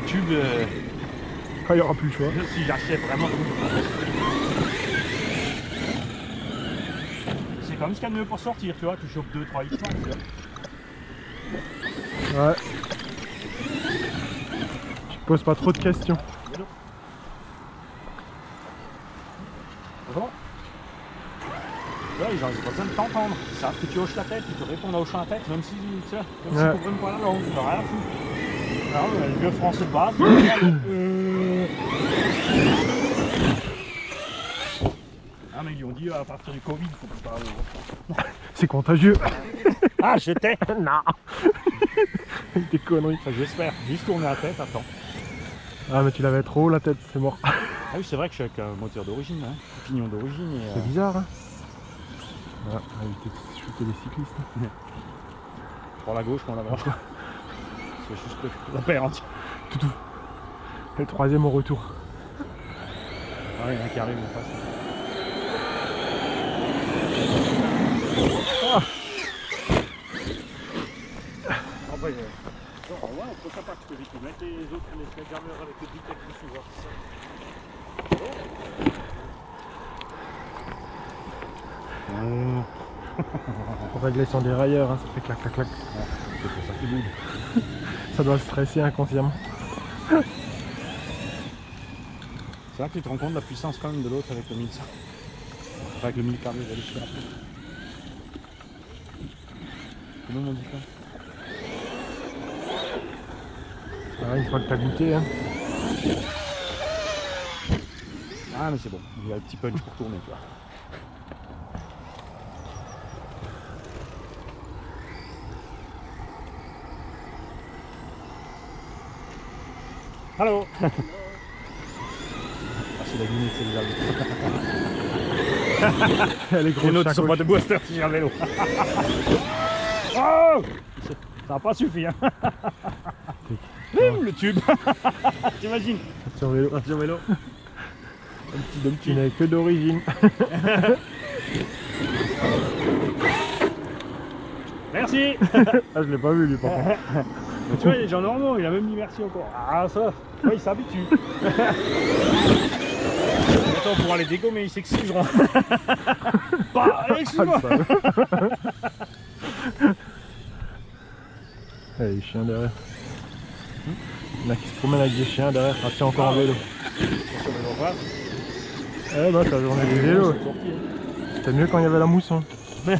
le tube quand il n'y aura plus le choix. Si j'achète vraiment. C'est quand même ce qu'il y a de mieux pour sortir, tu vois, tu chopes 2-3 x. Ouais. Je pose pas trop de questions. Bonjour. Là, ils ont besoin de t'entendre. Ils savent que tu hoches la tête, ils te répondent à hocher la tête, même si tu ne comprennent pas la langue, ils n'ont rien à foutre. Non, le vieux français de base. Ah, mais ils lui ont dit à partir du Covid, il faut pas. C'est contagieux. Ah, j'étais. Non. Des conneries. Ça, j'espère. Juste tourner la tête, attends. Ah, mais tu l'avais trop haut la tête, c'est mort. Ah oui, c'est vrai que je suis avec un moteur d'origine, hein. Pignon d'origine. C'est bizarre, hein. Ah, éviter de shooter les cyclistes. Prends la gauche, prends la droite. C'est juste la paire entière. Tout. Le troisième au retour. Ah oui, il y en a qui arrive en face. Ah ouais, on peut pas que tu peux mettre les autres, les caméras avec le dictateur plus souvent. On régler son dérailleur, hein, ça fait clac clac clac. Ouais, c'est pour ça qu'il bouge. Ça doit le stresser inconsciemment. C'est là que tu te rends compte de la puissance quand même de l'autre avec le 1500. Enfin, avec le 1000 carré, j'allais faire après. Comment on dit ça? Ah, une fois que t'as goûté, hein. Ah mais c'est bon, il y a le petit punch pour tourner, tu vois. Allô. Ah, c'est la limite, c'est les arbres. Les autres ne sont pas de boosters si j'ai un vélo. Oh, ça n'a pas suffi, hein. Le tube. T'imagines? Sur vélo. Sur vélo. Un petit dumpty. Il n'avait que d'origine. Merci. Ah, je l'ai pas vu lui par contre. Mais tu vois, il est genre normaux, il a même dit merci encore. Ah ça, ouais, il s'habitue. Attends, pour aller dégommer, ils s'excuseront. Bah, excuse-moi. Allez, les chiens derrière. Il y en a qui se promènent avec des chiens derrière. Ah, c'est encore un vélo. Eh bah, t'as journée du vélo. C'était mieux quand il y avait la mousson. Ouais,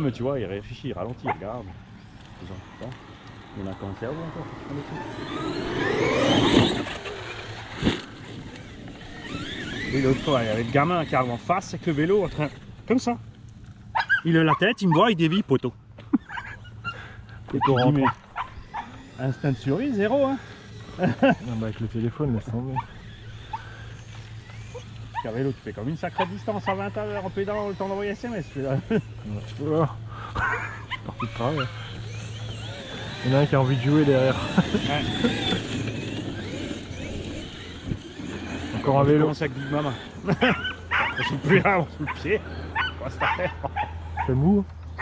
mais tu vois, il réfléchit, il ralentit, il regarde. On a cancer ou encore? Oui, l'autre fois, il y avait le gamin qui arrive en face avec le vélo en train. Comme ça. Il a la tête, il me voit, il dévie, poteau. Et tu dis, mais... instinct de survie, zéro, hein. Non, bah avec le téléphone, laisse tomber. Car vélo, tu fais comme une sacrée distance à 20 km/h en pédalant le temps d'envoyer SMS, celui-là. Je suis parti de travail. Il y en a un qui a envie de jouer derrière. Ouais. Encore un vélo. Sac de maman. Je suis plus là, on sous le pied. C'est mou. À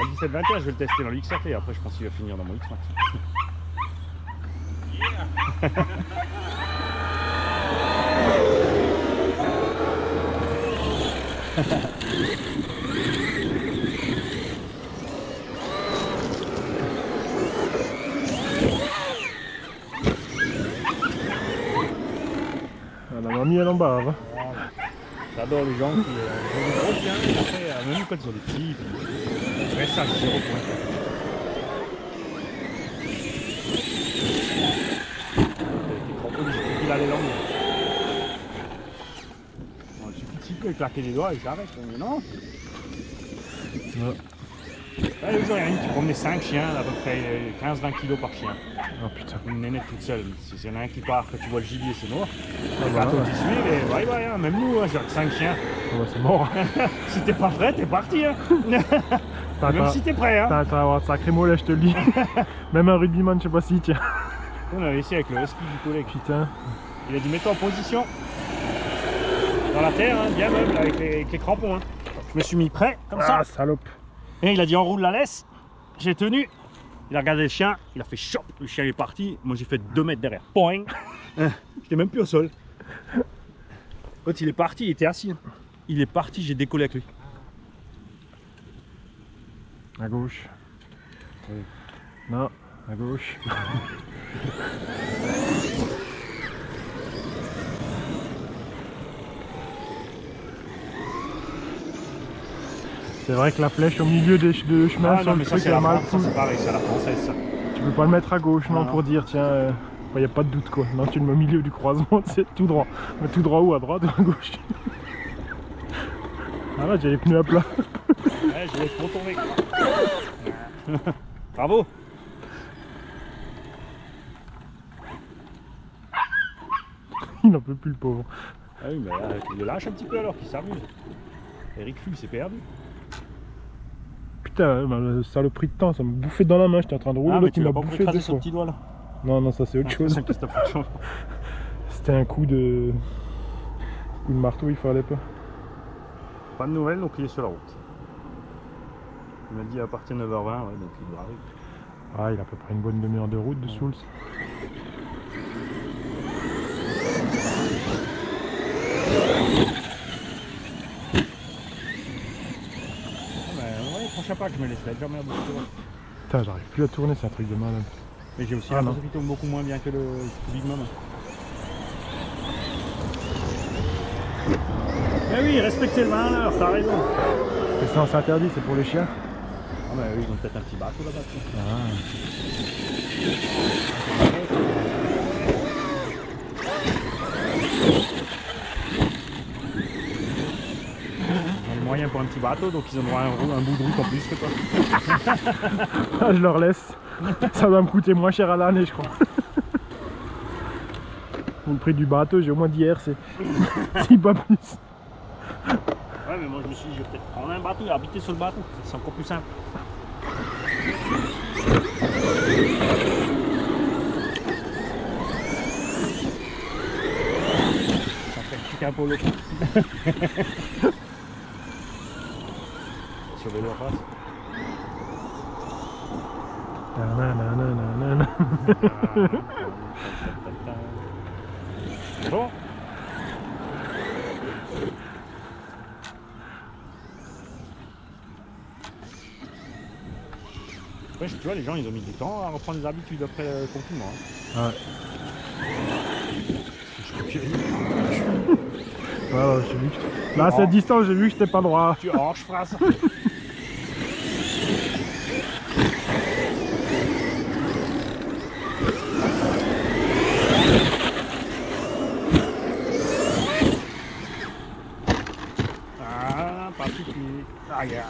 17-21, je vais le tester dans le XAT et après je pense qu'il va finir dans mon X-Max. Yeah. Elle en bas. Hein. J'adore les gens qui sont gros bien, et après, même quand ils ont des petits, ils restent à 0 point. Il a les langues. Il suffit de siffler, claquer les doigts et j'arrête. Mais non. Là, il y en a une qui promenait 5 chiens, à peu près 15-20 kilos par chien. Oh putain. Une nénette toute seule. S'il y en a un qui part, quand tu vois le gibier, c'est mort. Les bateaux qui suivent et bye bye, hein. Même nous, hein, j'ai 5 chiens. Oh, bah, c'est mort. Si t'es pas prêt, t'es parti. Hein. Même si t'es prêt. Hein. T'as un sacré mot là, je te le dis. Même un rugbyman, je sais pas si, tiens. On avait essayé avec le husky du collègue. Putain. Il a dit, mets-toi en position. Dans la terre, hein, bien meuble, avec les crampons. Hein. Je me suis mis prêt, comme ça. Ah, salope. Et il a dit, enroule la laisse. J'ai tenu. Il a regardé le chien, il a fait chop, le chien est parti, moi j'ai fait 2 mètres derrière. Poing. J'étais même plus au sol. Quand il est parti, il était assis. Il est parti, j'ai décollé avec lui. À gauche. Oui. Non, à gauche. C'est vrai que la flèche au milieu des chemins, c'est un truc qui a mal fou. C'est pareil, c'est à la française ça. Tu peux pas le mettre à gauche, non, pour dire tiens, il n'y a pas de doute quoi. Non, tu le mets au milieu du croisement, c'est tout droit. Mais tout droit ou à droite ou à gauche. Ah là, j'ai les pneus à plat. Ouais, je vais te retourner. Bravo. Il n'en peut plus le pauvre. Ah oui, mais tu le lâches un petit peu alors, qu'il s'amuse. Eric Full s'est perdu. Putain, ben, ça a le prix de temps, ça me bouffait dans la main, j'étais en train de rouler, l'autre il m'a bouffé deux fois. Petit doigt, là. Non, non, ça c'est autre chose. C'était un coup de marteau, il fallait pas. Pas de nouvelles, donc il est sur la route. Il m'a dit à partir de 9h20, ouais, donc il doit arriver. Ah, il a à peu près une bonne demi-heure de route de Souls. Pas que je me laisse là, jamais à bout de tourner. Putain, j'arrive plus à tourner, c'est un truc de malade. Mais j'ai aussi l'impression qu'il tourne beaucoup moins bien que le Big Mama. Mais oui, respectez le 21h, t'as raison. C'est ça, c'est interdit, c'est pour les chiens. Ah bah oui, ils ont peut-être un petit bateau là-bas. Pour un petit bateau, donc ils ont droit à un bout de route en plus que toi. Je leur laisse, ça va me coûter moins cher à l'année je crois. Pour le prix du bateau, j'ai au moins 10 RC, si pas plus. Ouais, mais moi je me suis dit, je vais peut-être prendre un bateau et habiter sur le bateau, c'est encore plus simple. Ça fait un petit capot l'autre. Bon. Ouais, tu vois, les gens ils ont mis du temps à reprendre les habitudes après le confinement. Hein. Ouais. Voilà, là, à cette distance, j'ai vu que j'étais pas droit. Tu orges, phrase. Ah, pas tout fini. Ah, regarde.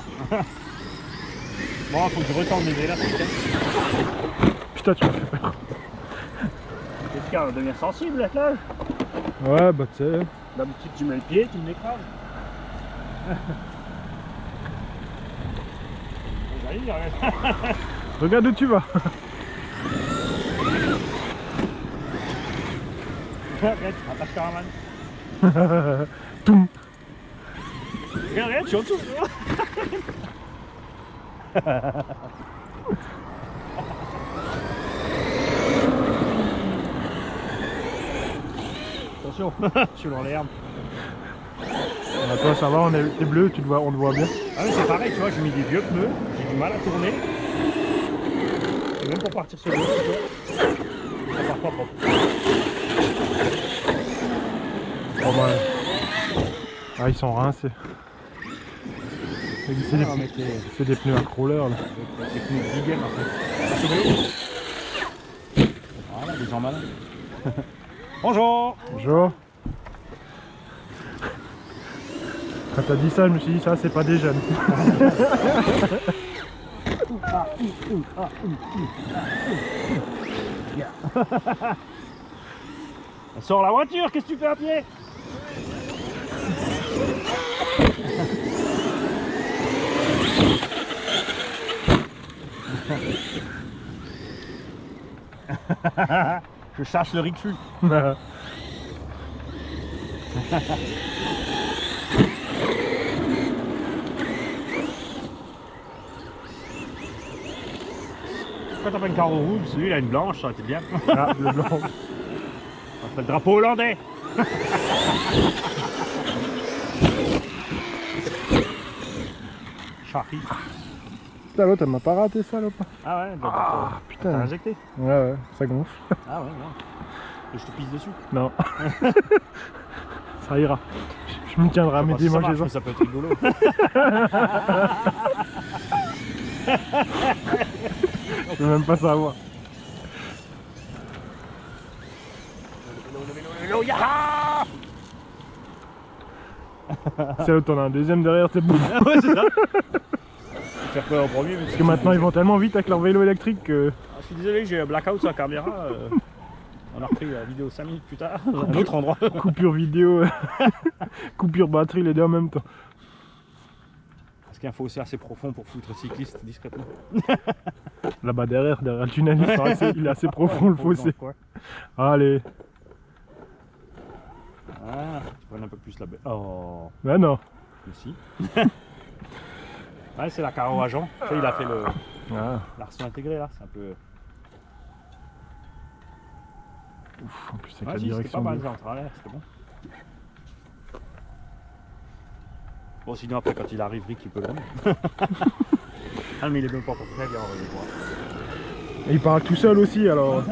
Bon, faut que je retente mes ailes là, peut-être. Putain, tu m'as fait peur. Quelqu'un devient sensible là. Ouais, bah tu sais. D'habitude, tu mets le pied, tu m'écrases. Regarde où tu vas. Regarde, attache caravane. Toum. Regarde, je suis en dessous. Attention, je suis dans l'herbe. Toi ça va, on est bleu, on le voit bien. Ah oui, c'est pareil, tu vois, j'ai mis des vieux pneus, j'ai du mal à tourner. Et même pour partir sur le dos, tu vois, ça part pas propre. Oh bah... Ah, ils sont rincés. C'est des pneus à crawler là. C'est des pneus de big game en fait. Voilà, des gens malins. Bonjour. Bonjour. Quand t'as dit ça, je me suis dit ça, c'est pas des jeunes. Sors la voiture, qu'est-ce que tu fais à pied? Je cherche le Rick Fu. Quand t'as pas une carte rouge, celui-là a une blanche, ça aurait été bien. Ah, le blanc. Ça fait le drapeau hollandais. Charlie. Putain, l'autre elle m'a pas raté ça, l'autre. Ah ouais, bah, ah, putain. T'as injecté. Ouais, ouais, ça gonfle. Ah ouais, ouais. Et je te pisse dessus. Non. Ça ira. Je me tiendrai à mes démangeaisons. Ça peut être rigolo. Je veux même pas savoir. C'est là où t'en as un deuxième derrière, c'est bon. Ouais, c'est ça. Faire quoi en premier? Parce que maintenant ils vont tellement vite avec leur vélo électrique que... Ah, je suis désolé, j'ai un blackout sur la caméra. On a repris la vidéo 5 minutes plus tard, à un autre endroit. Coupure vidéo, coupure batterie, les deux en même temps. Parce qu'il y a un fossé assez profond pour foutre cycliste discrètement. Là-bas derrière le tunnel, il est assez profond le fossé. Allez. Ah, tu prennes un peu plus la bête. Oh. Ben non. Ici. Ouais, c'est la Caro à Jean. Tu sais, il a fait le... Ah. L'arçon intégré là, c'est un peu... Ouf, en plus c'est la direction. C'était pas mal ça, en travers, c'était bon. Bon, sinon après quand il arrive, Rick il peut gagner. Ah mais il est même pas pour faire, il est en train de voir. Et il parle tout seul aussi alors.